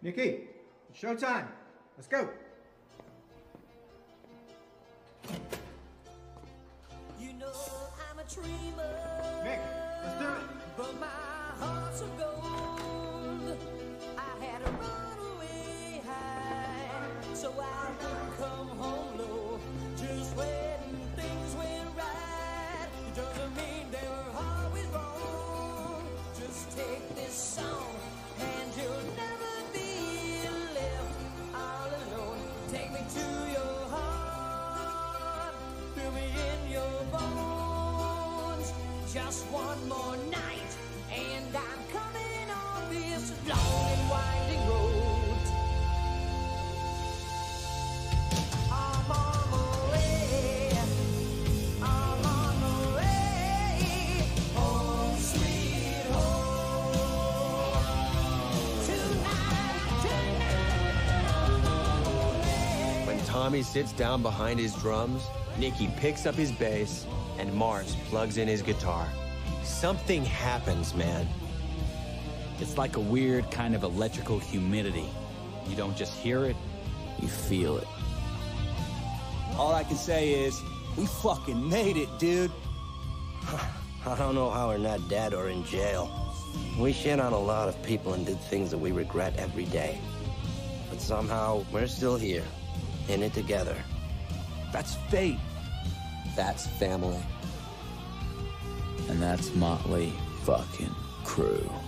Nikki, it's show time. Let's go. You know I'm a dreamer. Nick, let's do it. But my heart's of gold. I had a runaway high, so I could come home low. Just when things went right, it doesn't mean they were always wrong. Just take this song and you'll never. Just one more night, and I'm coming on this long and winding road. I'm on the way, home sweet home. Tonight, I'm on the way. When Tommy sits down behind his drums, Nikki picks up his bass, and Mars plugs in his guitar. Something happens, man. It's like a weird kind of electrical humidity. You don't just hear it, you feel it. All I can say is, we fucking made it, dude. I don't know how we're not dead or in jail. We shit on a lot of people and did things that we regret every day. But somehow, we're still here, in it together. That's fate. That's family. And that's Mötley fucking Crüe.